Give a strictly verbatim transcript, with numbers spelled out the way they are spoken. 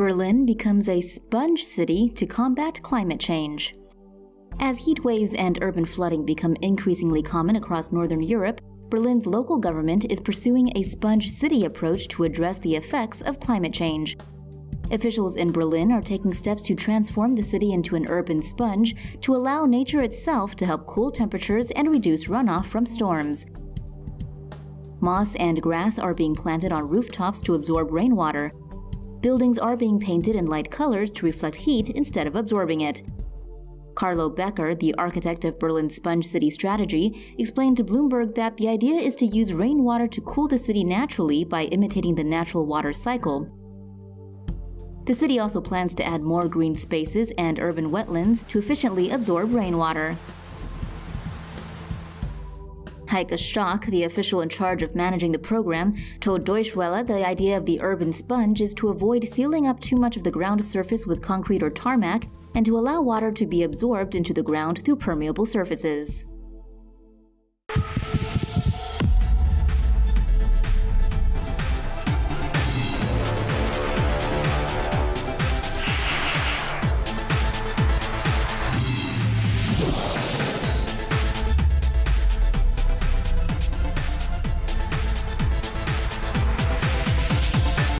Berlin becomes a sponge city to combat climate change. As heat waves and urban flooding become increasingly common across northern Europe, Berlin's local government is pursuing a sponge city approach to address the effects of climate change. Officials in Berlin are taking steps to transform the city into an urban sponge to allow nature itself to help cool temperatures and reduce runoff from storms. Moss and grass are being planted on rooftops to absorb rainwater. Buildings are being painted in light colors to reflect heat instead of absorbing it. Carlo Becker, the architect of Berlin's Sponge City strategy, explained to Bloomberg that the idea is to use rainwater to cool the city naturally by imitating the natural water cycle. The city also plans to add more green spaces and urban wetlands to efficiently absorb rainwater. Heike Stock, the official in charge of managing the program, told Deutsche Welle the idea of the urban sponge is to avoid sealing up too much of the ground surface with concrete or tarmac and to allow water to be absorbed into the ground through permeable surfaces.